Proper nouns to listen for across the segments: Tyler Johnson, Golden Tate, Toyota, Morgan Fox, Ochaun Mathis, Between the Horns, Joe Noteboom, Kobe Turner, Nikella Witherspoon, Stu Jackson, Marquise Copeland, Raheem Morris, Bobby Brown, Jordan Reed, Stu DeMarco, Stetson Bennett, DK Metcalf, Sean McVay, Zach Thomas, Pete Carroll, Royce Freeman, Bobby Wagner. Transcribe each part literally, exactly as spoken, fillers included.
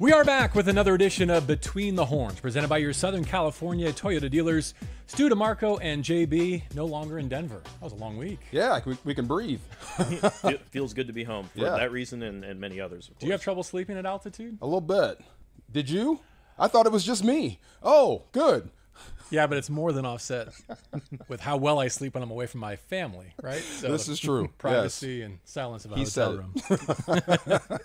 We are back with another edition of Between the Horns, presented by your Southern California Toyota dealers, Stu DeMarco and J B, no longer in Denver. That was a long week. Yeah, we, we can breathe. It feels good to be home for yeah. that reason and, and many others, of course. Do you have trouble sleeping at altitude? A little bit. Did you? I thought it was just me. Oh, good. Yeah, but it's more than offset with how well I sleep when I'm away from my family, right? So this is true. Privacy yes. and silence about the bedroom.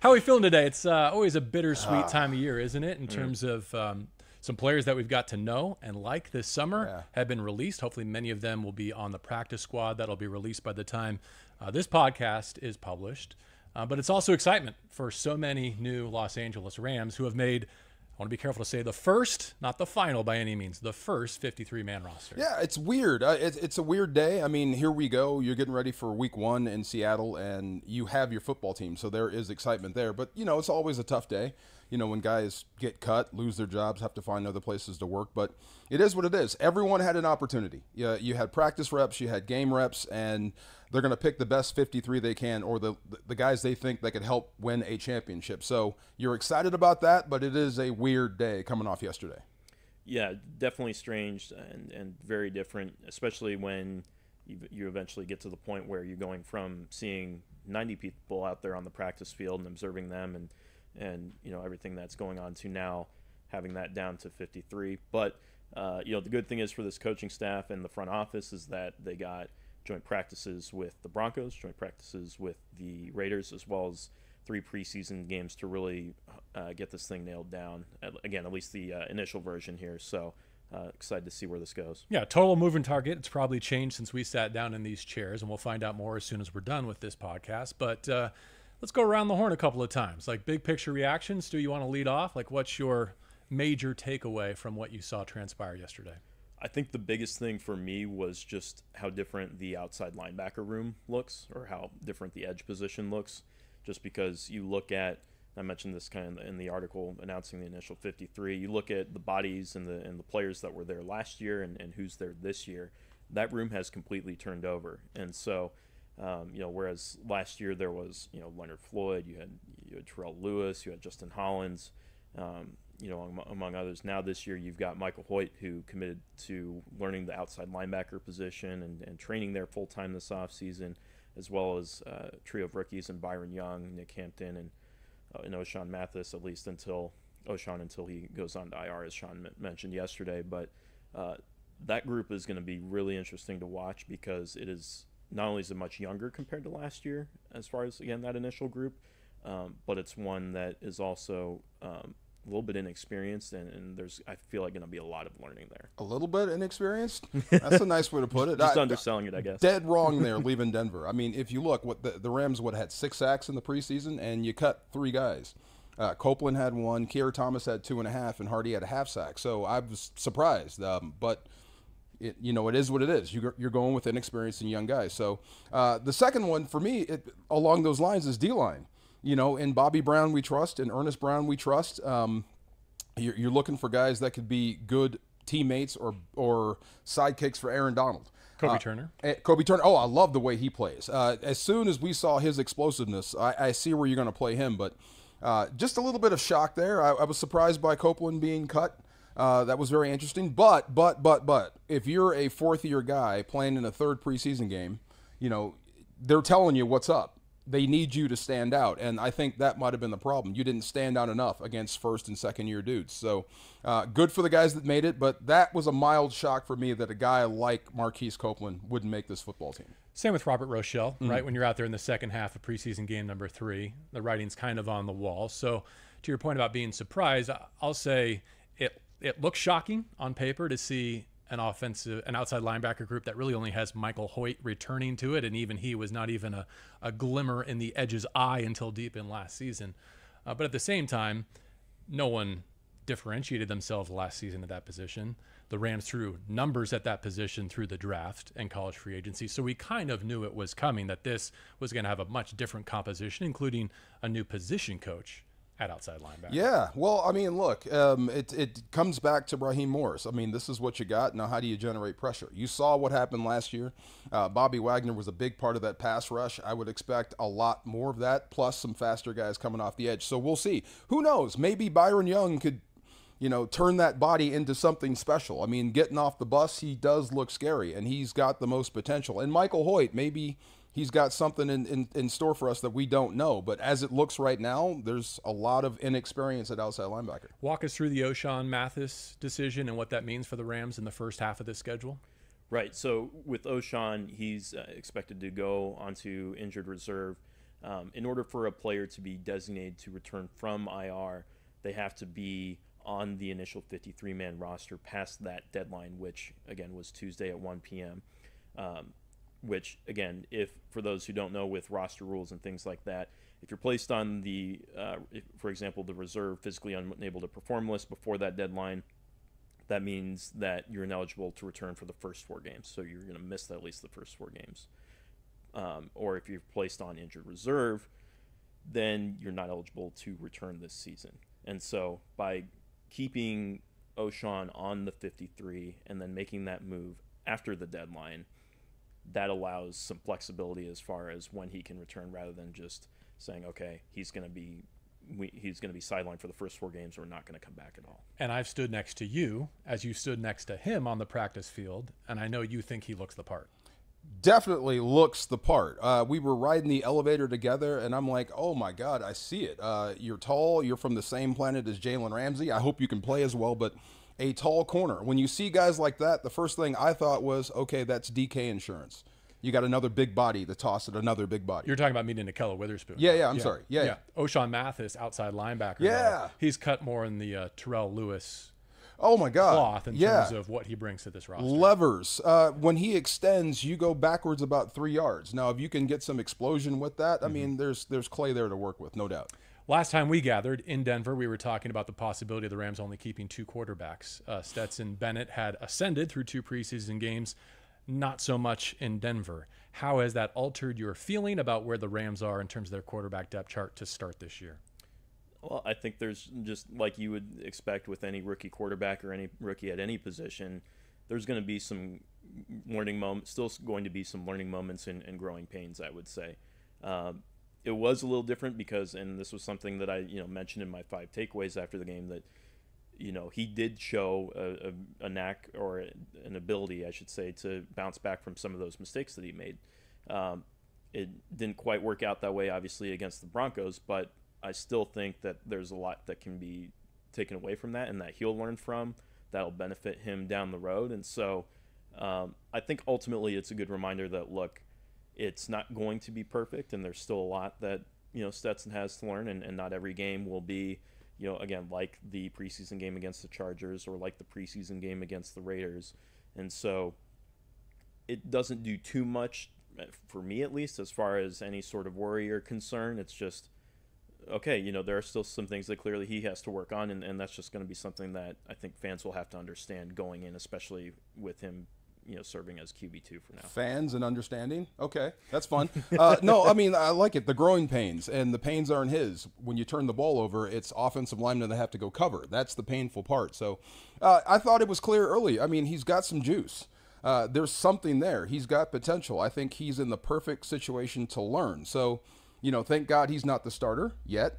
How are we feeling today? It's uh, always a bittersweet ah. time of year, isn't it? In mm. terms of um, some players that we've got to know and like this summer yeah. have been released. Hopefully many of them will be on the practice squad. That'll be released by the time uh, this podcast is published. Uh, but it's also excitement for so many new Los Angeles Rams who have made – I want to be careful to say the first, not the final by any means, the first fifty-three man roster. Yeah, it's weird. Uh, it's, it's a weird day. I mean, here we go. You're getting ready for week one in Seattle, and you have your football team, so there is excitement there. But, you know, it's always a tough day, you know, when guys get cut, lose their jobs, have to find other places to work. But it is what it is. Everyone had an opportunity. You, you had practice reps, you had game reps, and they're going to pick the best fifty-three they can, or the the guys they think that could help win a championship. So you're excited about that, but it is a weird day coming off yesterday. Yeah, definitely strange and, and very different, especially when you, you eventually get to the point where you're going from seeing ninety people out there on the practice field and observing them and, and you know, everything that's going on to now having that down to fifty-three. But, uh, you know, the good thing is for this coaching staff and the front office is that they got – joint practices with the Broncos, joint practices with the Raiders, as well as three preseason games to really uh, get this thing nailed down. Again, at least the uh, initial version here. So uh, excited to see where this goes. Yeah, total moving target. It's probably changed since we sat down in these chairs, and we'll find out more as soon as we're done with this podcast. But uh, let's go around the horn a couple of times. Like big picture reactions. Stu, you want to lead off? Like what's your major takeaway from what you saw transpire yesterday? I think the biggest thing for me was just how different the outside linebacker room looks, or how different the edge position looks, just because you look at, I mentioned this kind of in the article announcing the initial fifty-three, you look at the bodies and the and the players that were there last year and, and who's there this year, that room has completely turned over. And so, um, you know, whereas last year there was, you know, Leonard Floyd, you had, you had Terrell Lewis, you had Justin Hollins, um, you know, among others. Now this year you've got Michael Hoecht, who committed to learning the outside linebacker position and, and training there full-time this offseason, as well as uh, a trio of rookies and Byron Young, Nick Hampton, and, uh, and Ochaun Mathis, at least until Ochaun until he goes on to I R, as Sean mentioned yesterday. But uh, that group is going to be really interesting to watch, because it is not only is it much younger compared to last year as far as, again, that initial group, um, but it's one that is also um, – a little bit inexperienced, and, and there's, I feel like, going to be a lot of learning there. A little bit inexperienced? That's a nice way to put it. Just I, underselling I, it, I guess. Dead wrong there, leaving Denver. I mean, if you look, what the, the Rams would have had six sacks in the preseason, and you cut three guys. Uh, Copeland had one, Kier Thomas had two and a half, and Hardy had a half sack. So I was surprised, um, but it, you know, it is what it is. You, you're going with inexperienced and young guys. So uh, the second one for me, it, along those lines, is D-line. You know, in Bobby Brown we trust, in Ernest Brown we trust. Um, you're, you're looking for guys that could be good teammates or or sidekicks for Aaron Donald. Kobe uh, Turner. Kobe Turner. Oh, I love the way he plays. Uh, as soon as we saw his explosiveness, I, I see where you're going to play him. But uh, just a little bit of shock there. I, I was surprised by Copeland being cut. Uh, that was very interesting. But, but, but, but, if you're a fourth-year guy playing in a third preseason game, you know, they're telling you what's up. They need you to stand out, and I think that might have been the problem. You didn't stand out enough against first and second-year dudes. So uh, good for the guys that made it, but that was a mild shock for me that a guy like Marquise Copeland wouldn't make this football team. Same with Robert Rochell, mm-hmm. right? When you're out there in the second half of preseason game number three, the writing's kind of on the wall. So to your point about being surprised, I'll say it, it looks shocking on paper to see an offensive, an outside linebacker group that really only has Michael Hoecht returning to it, and even he was not even a, a glimmer in the edge's eye until deep in last season. Uh, but at the same time, no one differentiated themselves last season at that position. The Rams threw numbers at that position through the draft and college free agency, so we kind of knew it was coming, that this was going to have a much different composition, including a new position coach at outside linebacker. Yeah, well, I mean, look, um, it, it comes back to Raheem Morris. I mean, this is what you got. Now, how do you generate pressure? You saw what happened last year. Uh, Bobby Wagner was a big part of that pass rush. I would expect a lot more of that, plus some faster guys coming off the edge. So we'll see. Who knows? Maybe Byron Young could, you know, turn that body into something special. I mean, getting off the bus, he does look scary, and he's got the most potential. And Michael Hoecht, maybe he's got something in, in, in store for us that we don't know. But as it looks right now, there's a lot of inexperience at outside linebacker. Walk us through the Ochaun Mathis decision and what that means for the Rams in the first half of this schedule. Right. So with Ochaun, he's expected to go onto injured reserve. Um, in order for a player to be designated to return from I R, they have to be on the initial fifty-three man roster past that deadline, which, again, was Tuesday at one p m Um, which, again, if for those who don't know, with roster rules and things like that, if you're placed on the, uh, if, for example, the reserve physically unable to perform list before that deadline, that means that you're ineligible to return for the first four games. So you're going to miss at least the first four games. Um, or if you're placed on injured reserve, then you're not eligible to return this season. And so by keeping Ochaun on the fifty-three and then making that move after the deadline, that allows some flexibility as far as when he can return, rather than just saying, okay, he's going to be we, he's going to be sidelined for the first four games, or not going to come back at all. And I've stood next to you as you stood next to him on the practice field, and I know you think he looks the part. Definitely looks the part. Uh, we were riding the elevator together, and I'm like, oh my God, I see it. Uh, you're tall. You're from the same planet as Jalen Ramsey. I hope you can play as well, but a tall corner. When you see guys like that, the first thing I thought was, okay, that's D K insurance. You got another big body to toss at another big body. You're talking about meeting Nikella Witherspoon. Yeah, yeah, I'm yeah. sorry. Yeah, yeah. yeah. Ochaun Mathis, outside linebacker. Yeah. Now, he's cut more in the uh, Terrell Lewis Oh my God! Cloth in yeah. terms of what he brings to this roster. Levers. Uh, when he extends, you go backwards about three yards. Now, if you can get some explosion with that, mm-hmm. I mean, there's there's clay there to work with, no doubt. Last time we gathered in Denver, we were talking about the possibility of the Rams only keeping two quarterbacks. Uh, Stetson Bennett had ascended through two preseason games, not so much in Denver. How has that altered your feeling about where the Rams are in terms of their quarterback depth chart to start this year? Well, I think there's, just like you would expect with any rookie quarterback or any rookie at any position, there's going to be some learning moments, still going to be some learning moments and, and growing pains, I would say. Um, it was a little different because, and this was something that I you know mentioned in my five takeaways after the game, that you know he did show a, a, a knack or an ability, I should say, to bounce back from some of those mistakes that he made. Um, it didn't quite work out that way, obviously, against the Broncos, but I still think that there's a lot that can be taken away from that and that he'll learn from that'll benefit him down the road. And so um, I think ultimately it's a good reminder that, look, it's not going to be perfect, and there's still a lot that, you know, Stetson has to learn, and, and not every game will be, you know, again, like the preseason game against the Chargers or like the preseason game against the Raiders. And so it doesn't do too much, for me at least, as far as any sort of worry or concern. It's just, okay, you know, there are still some things that clearly he has to work on, and, and that's just going to be something that I think fans will have to understand going in, especially with him, you know, serving as Q B two for now. Fans and understanding? Okay, that's fun. uh, no, I mean, I like it. The growing pains, and the pains aren't his. When you turn the ball over, it's offensive linemen that have to go cover. That's the painful part. So uh, I thought it was clear early. I mean, he's got some juice. Uh, there's something there. He's got potential. I think he's in the perfect situation to learn. So, you know, thank God he's not the starter yet,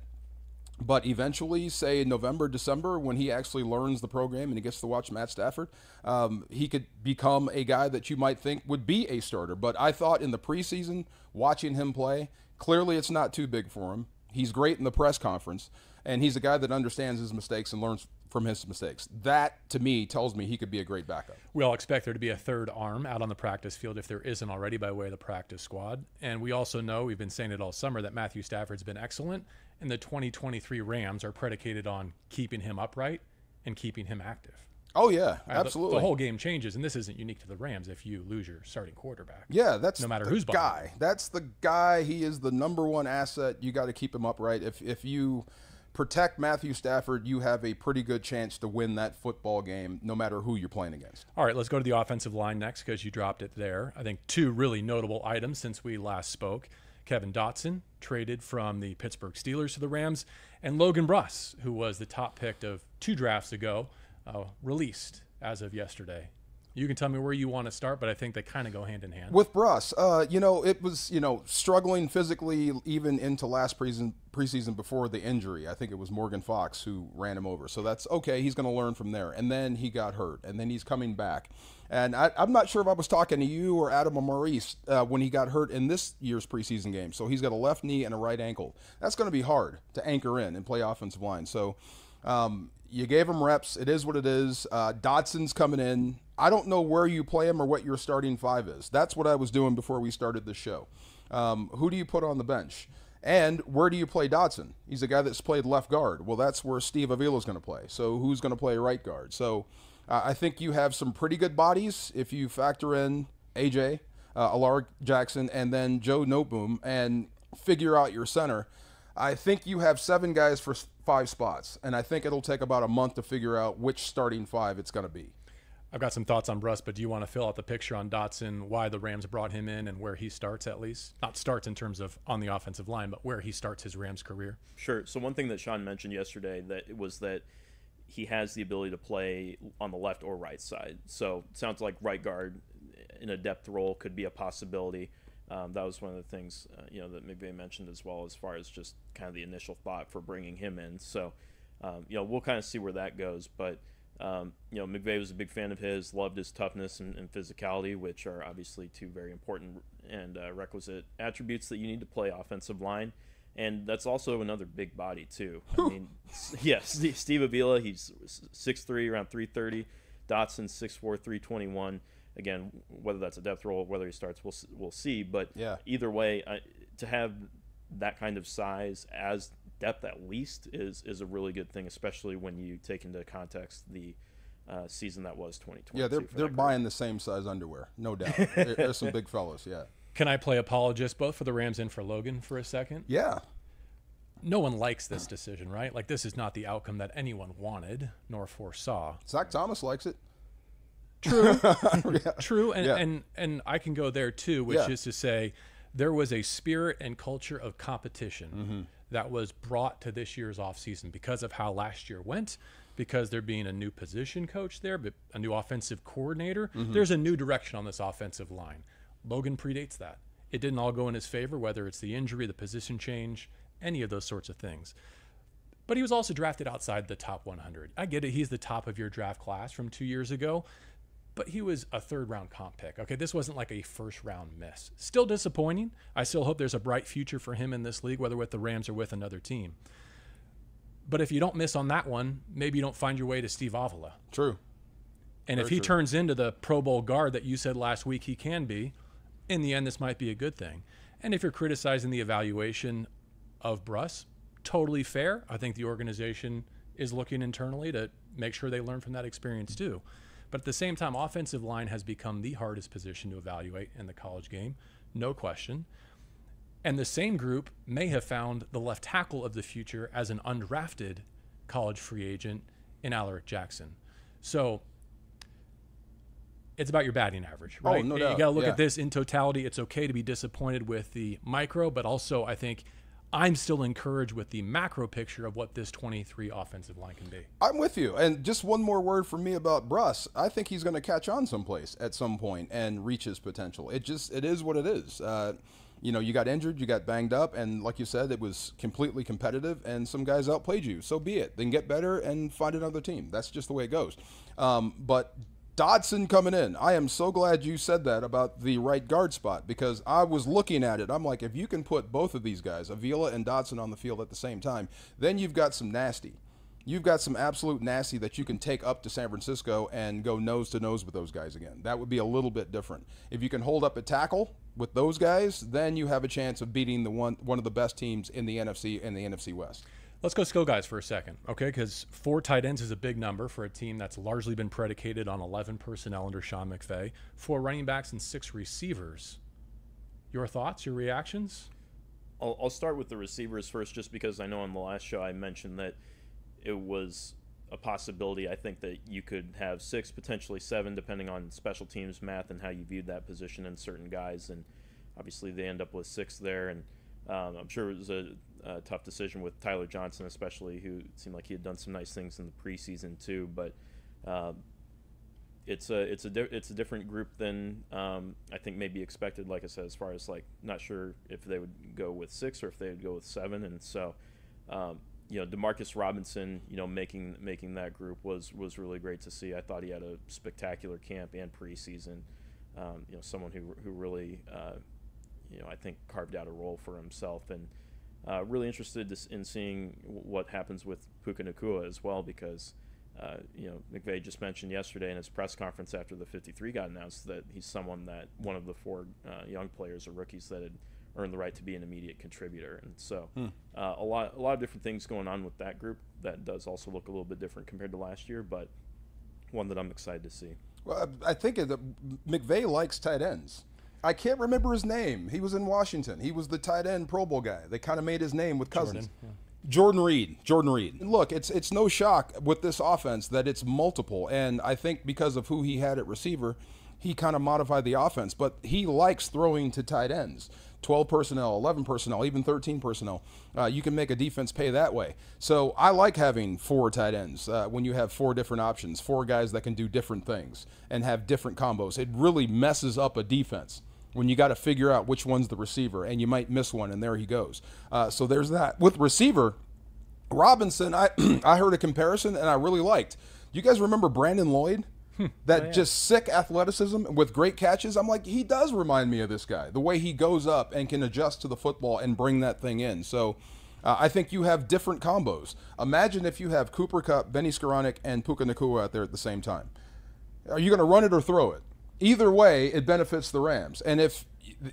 but eventually, say in November, December, when he actually learns the program and he gets to watch Matt Stafford, um, he could become a guy that you might think would be a starter. But I thought in the preseason, watching him play, clearly it's not too big for him. He's great in the press conference, and he's a guy that understands his mistakes and learns from his mistakes. That, to me, tells me he could be a great backup. We all expect there to be a third arm out on the practice field if there isn't already by way of the practice squad. And we also know, we've been saying it all summer, that Matthew Stafford's been excellent, and the twenty twenty-three Rams are predicated on keeping him upright and keeping him active. Oh, yeah, right, absolutely. The, the whole game changes, and this isn't unique to the Rams if you lose your starting quarterback. Yeah, that's no matter the who's guy. That's the guy. He is the number one asset. You got to keep him upright. If, if you protect Matthew Stafford, you have a pretty good chance to win that football game, no matter who you're playing against. All right, let's go to the offensive line next, because you dropped it there. I think two really notable items since we last spoke. Kevin Dotson, traded from the Pittsburgh Steelers to the Rams, and Logan Bruss, who was the top pick of two drafts ago, uh, released as of yesterday. You can tell me where you want to start, but I think they kind of go hand in hand. With Bruss, uh, you know, it was, you know, struggling physically even into last preseason, preseason before the injury. I think it was Morgan Fox who ran him over. So that's okay. He's going to learn from there. And then he got hurt, and then he's coming back. And I, I'm not sure if I was talking to you or Adam or Maurice uh, when he got hurt in this year's preseason game. So he's got a left knee and a right ankle. That's going to be hard to anchor in and play offensive line. So um, you gave him reps. It is what it is. Uh, Dotson's coming in. I don't know where you play him or what your starting five is. That's what I was doing before we started the show. Um, who do you put on the bench? And where do you play Dotson? He's a guy that's played left guard. Well, that's where Steve Avila is going to play. So who's going to play right guard? So uh, I think you have some pretty good bodies if you factor in A J, uh, Alaric Jackson, and then Joe Noteboom, and figure out your center. I think you have seven guys for five spots, and I think it'll take about a month to figure out which starting five it's going to be. I've got some thoughts on Bruss, but do you want to fill out the picture on Dotson, why the Rams brought him in and where he starts at least? Not starts in terms of on the offensive line, but where he starts his Rams career. Sure. So one thing that Sean mentioned yesterday that was that he has the ability to play on the left or right side. So it sounds like right guard in a depth role could be a possibility. Um, that was one of the things uh, you know that McVay mentioned as well, as far as just kind of the initial thought for bringing him in. So um, you know we'll kind of see where that goes, but. Um, you know, McVay was a big fan of his, loved his toughness and, and physicality, which are obviously two very important and uh, requisite attributes that you need to play offensive line. And that's also another big body, too. I mean, yes, yeah, Steve Avila, he's six three, around three thirty. Dotson, six four, three twenty-one. Again, whether that's a depth role, whether he starts, we'll, we'll see. But yeah. Either way, I, to have that kind of size as depth at least is is a really good thing, especially when you take into context the uh, season that was twenty twenty. Yeah, they're they're buying the same size underwear, no doubt. they're, they're some big fellas, yeah. Can I play apologist both for the Rams and for Logan for a second? Yeah. No one likes this decision, right? Like, this is not the outcome that anyone wanted nor foresaw. Zach Thomas likes it. True, yeah. True, and, yeah. and, and I can go there too, which yeah. is to say there was a spirit and culture of competition. Mm-hmm. That was brought to this year's offseason because of how last year went, because there being a new position coach there, but a new offensive coordinator. Mm-hmm. There's a new direction on this offensive line. Logan predates that. It didn't all go in his favor, whether it's the injury, the position change, any of those sorts of things. But he was also drafted outside the top one hundred. I get it. He's the top of your draft class from two years ago, but he was a third round comp pick. Okay, this wasn't like a first round miss. Still disappointing. I still hope there's a bright future for him in this league, whether with the Rams or with another team. But if you don't miss on that one, maybe you don't find your way to Steve Avila. True. And Very if he true. turns into the Pro Bowl guard that you said last week he can be, in the end, this might be a good thing. And if you're criticizing the evaluation of Bruss, totally fair. I think the organization is looking internally to make sure they learn from that experience too. But at the same time, offensive line has become the hardest position to evaluate in the college game, no question. And the same group may have found the left tackle of the future as an undrafted college free agent in Alaric Jackson. So it's about your batting average, right? Oh, no doubt. You got to look yeah. at this in totality. It's okay to be disappointed with the micro, but also I think I'm still encouraged with the macro picture of what this twenty-three offensive line can be. I'm with you. And just one more word from me about Bruss. I think he's going to catch on someplace at some point and reach his potential. It just, it is what it is. Uh, you know, you got injured, you got banged up, and like you said, it was completely competitive, and some guys outplayed you. So be it. Then get better and find another team. That's just the way it goes. Um, but Dotson coming in. I am so glad you said that about the right guard spot, because I was looking at it. I'm like, if you can put both of these guys, Avila and Dotson, on the field at the same time, then you've got some nasty. You've got some absolute nasty that you can take up to San Francisco and go nose to nose with those guys again. That would be a little bit different. If you can hold up a tackle with those guys, then you have a chance of beating the one one of the best teams in the N F C and the N F C West. Let's go skill guys for a second, okay? Because four tight ends is a big number for a team that's largely been predicated on eleven personnel under Sean McVay. Four running backs and six receivers. Your thoughts, your reactions? I'll, I'll start with the receivers first, just because I know on the last show I mentioned that it was a possibility. I think that you could have six, potentially seven, depending on special teams math and how you viewed that position and certain guys. And obviously they end up with six there. And Um, I'm sure it was a, a tough decision with Tyler Johnson, especially, who seemed like he had done some nice things in the preseason too. But uh, it's a it's a di- it's a different group than um, I think maybe expected. Like I said, as far as like not sure if they would go with six or if they would go with seven, and so um, you know, DeMarcus Robinson, you know, making making that group was was really great to see. I thought he had a spectacular camp and preseason. Um, you know, someone who who really uh, you know, I think carved out a role for himself, and uh, really interested in seeing what happens with Puka Nacua as well, because uh, you know, McVay just mentioned yesterday in his press conference after the fifty-three got announced that he's someone that one of the four uh, young players or rookies that had earned the right to be an immediate contributor, and so hmm. uh, a lot a lot of different things going on with that group that does also look a little bit different compared to last year, but one that I'm excited to see. Well, I think that McVay likes tight ends. I can't remember his name. He was in Washington. He was the tight end Pro Bowl guy. They kind of made his name with Cousins. Jordan, yeah. Jordan Reed. Jordan Reed. And look, it's it's no shock with this offense that it's multiple, and I think because of who he had at receiver, he kind of modified the offense, but he likes throwing to tight ends. twelve personnel, eleven personnel, even thirteen personnel. Uh, you can make a defense pay that way. So I like having four tight ends uh, when you have four different options, four guys that can do different things and have different combos. It really messes up a defense when you got to figure out which one's the receiver, and you might miss one, and there he goes. Uh, so there's that. With receiver, Robinson, I, I heard a comparison, and I really liked. You guys remember Brandon Lloyd? That oh, yeah. Just sick athleticism with great catches. I'm like, he does remind me of this guy, the way he goes up and can adjust to the football and bring that thing in. So uh, I think you have different combos. Imagine if you have Cooper Kupp, Benny Skowronek, and Puka Nacua out there at the same time. Are you going to run it or throw it? Either way, it benefits the Rams. And if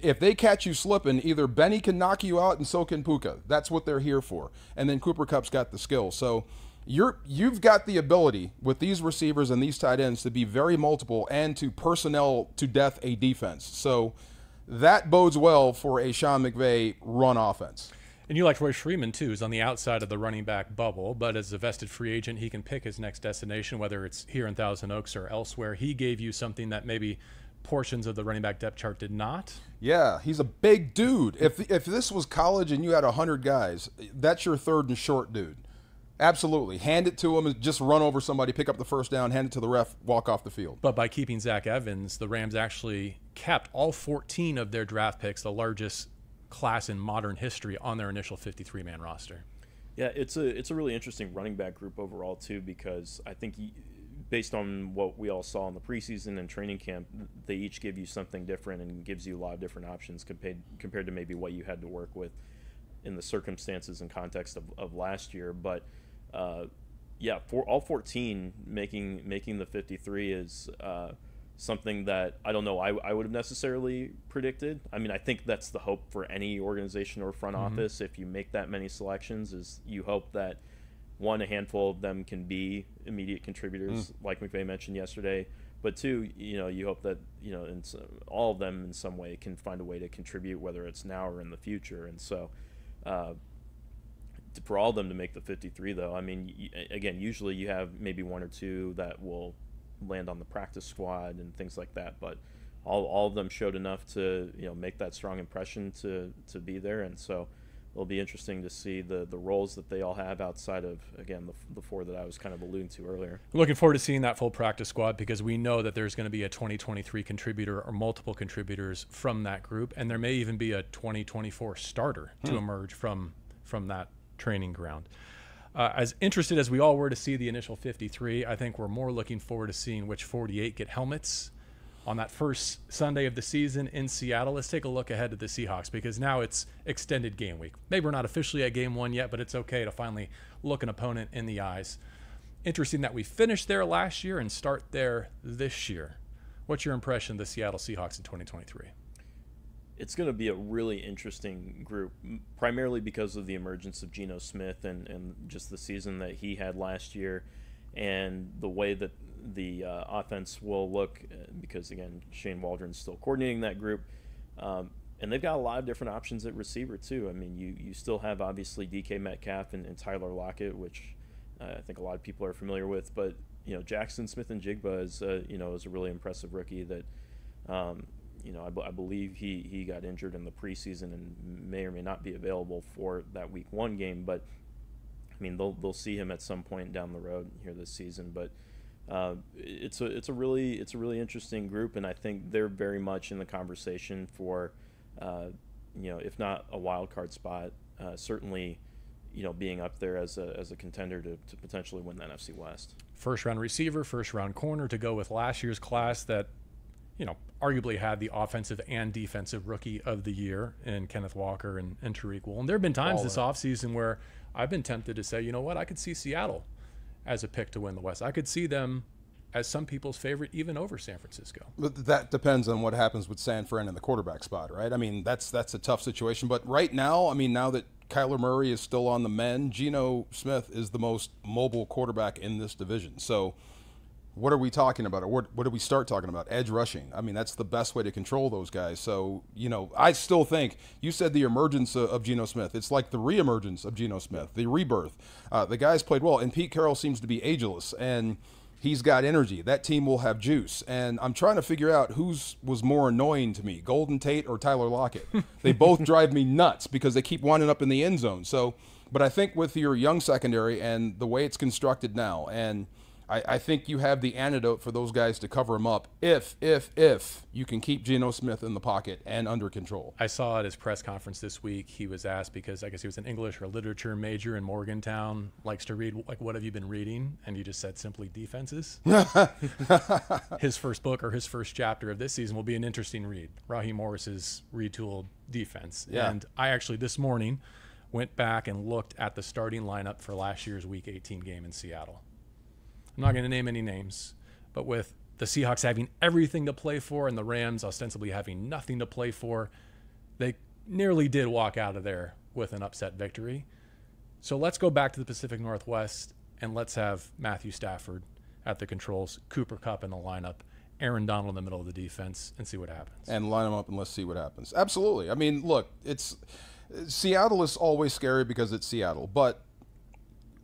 if they catch you slipping, either Benny can knock you out and so can Puka. That's what they're here for. And then Cooper Kupp's got the skill. So You're, you've got the ability with these receivers and these tight ends to be very multiple and to personnel to death a defense. So that bodes well for a Sean McVay run offense. And you like Royce Freeman, too, who's on the outside of the running back bubble, but as a vested free agent, he can pick his next destination, whether it's here in Thousand Oaks or elsewhere. He gave you something that maybe portions of the running back depth chart did not. Yeah, he's a big dude. If, if this was college and you had one hundred guys, that's your third and short dude. Absolutely. Hand it to him and just run over somebody, pick up the first down, hand it to the ref, walk off the field. But by keeping Zach Evans, the Rams actually kept all fourteen of their draft picks, the largest class in modern history, on their initial fifty-three man roster. Yeah, it's a it's a really interesting running back group overall, too, because I think he, based on what we all saw in the preseason and training camp, they each give you something different and gives you a lot of different options compared, compared to maybe what you had to work with in the circumstances and context of, of last year. But Uh, yeah, for all fourteen making making the fifty-three is uh, something that I don't know I, I would have necessarily predicted. I mean, I think that's the hope for any organization or front mm-hmm. office. If you make that many selections, is you hope that, one, a handful of them can be immediate contributors, mm. like McVay mentioned yesterday. But two, you know, you hope that, you know, in some, all of them in some way can find a way to contribute, whether it's now or in the future. And so uh, for all of them to make the fifty-three, though, I mean, again, usually you have maybe one or two that will land on the practice squad and things like that, but all, all of them showed enough to, you know, make that strong impression to to be there. And so it'll be interesting to see the the roles that they all have outside of, again, the, the four that I was kind of alluding to earlier. Looking forward to seeing that full practice squad, because we know that there's going to be a twenty twenty-three contributor or multiple contributors from that group, and there may even be a twenty twenty-four starter hmm. to emerge from from that training ground. Uh, as interested as we all were to see the initial fifty-three, I think we're more looking forward to seeing which forty-eight get helmets on that first Sunday of the season in Seattle. Let's take a look ahead to the Seahawks, because now it's extended game week. Maybe we're not officially at game one yet, but it's okay to finally look an opponent in the eyes. Interesting that we finished there last year and start there this year. What's your impression of the Seattle Seahawks in twenty twenty-three? It's going to be a really interesting group, primarily because of the emergence of Geno Smith and, and just the season that he had last year and the way that the uh, offense will look, because, again, Shane Waldron's still coordinating that group. Um, and they've got a lot of different options at receiver, too. I mean, you, you still have, obviously, D K Metcalf and, and Tyler Lockett, which uh, I think a lot of people are familiar with. But, you know, Jackson Smith and Jigba is, uh, you know, is a really impressive rookie that um, – you know, I, b I believe he, he got injured in the preseason and may or may not be available for that week one game. But, I mean, they'll, they'll see him at some point down the road here this season. But uh, it's, a, it's, a really, it's a really interesting group, and I think they're very much in the conversation for, uh, you know, if not a wild card spot, uh, certainly, you know, being up there as a, as a contender to, to potentially win the N F C West. First-round receiver, first-round corner to go with last year's class that, you know, arguably had the offensive and defensive rookie of the year in Kenneth Walker and, and Tariq Woolen. And there have been times All this offseason where I've been tempted to say, you know what, I could see Seattle as a pick to win the West. I could see them as some people's favorite, even over San Francisco. But that depends on what happens with San Fran in the quarterback spot, right? I mean, that's, that's a tough situation. But right now, I mean, now that Kyler Murray is still on the mend, Geno Smith is the most mobile quarterback in this division. So what are we talking about? Or what, what do we start talking about? Edge rushing. I mean, that's the best way to control those guys. So, you know, I still think, you said the emergence of, of Geno Smith. It's like the reemergence of Geno Smith, the rebirth. Uh, the guys played well, and Pete Carroll seems to be ageless, and he's got energy. That team will have juice. And I'm trying to figure out who's was more annoying to me, Golden Tate or Tyler Lockett. They both drive me nuts because they keep winding up in the end zone. So, but I think with your young secondary and the way it's constructed now, and I, I think you have the antidote for those guys to cover him up if, if, if you can keep Geno Smith in the pocket and under control. I saw at his press conference this week, he was asked, because I guess he was an English or literature major in Morgantown, likes to read, like, what have you been reading? And he just said simply defenses. His first book or his first chapter of this season will be an interesting read, Raheem Morris's retooled defense. Yeah. And I actually this morning went back and looked at the starting lineup for last year's week eighteen game in Seattle. I'm not going to name any names, but with the Seahawks having everything to play for and the Rams ostensibly having nothing to play for, they nearly did walk out of there with an upset victory. So let's go back to the Pacific Northwest and let's have Matthew Stafford at the controls, Cooper Kupp in the lineup, Aaron Donald in the middle of the defense, and see what happens. And line them up and let's see what happens. Absolutely. I mean, look, it's Seattle is always scary because it's Seattle, but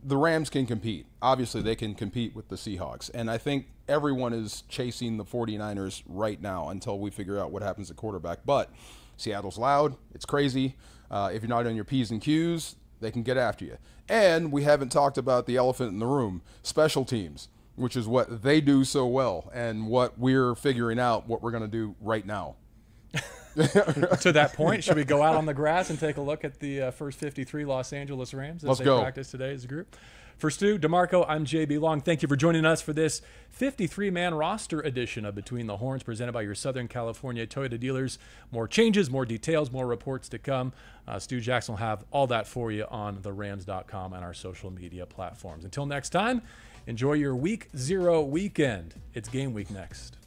the Rams can compete. Obviously, they can compete with the Seahawks. And I think everyone is chasing the forty-niners right now until we figure out what happens at quarterback. But Seattle's loud. It's crazy. Uh, if you're not on your P's and Q's, they can get after you. And we haven't talked about the elephant in the room, special teams, which is what they do so well and what we're figuring out what we're going to do right now. To that point, should we go out on the grass and take a look at the uh, first fifty-three Los Angeles Rams as Let's they go. practice today as a group? For Stu DeMarco, I'm J B. Long. Thank you for joining us for this fifty-three man roster edition of Between the Horns, presented by your Southern California Toyota dealers. More changes, more details, more reports to come. Uh, Stu Jackson will have all that for you on the rams dot com and our social media platforms. Until next time, enjoy your week zero weekend. It's game week next.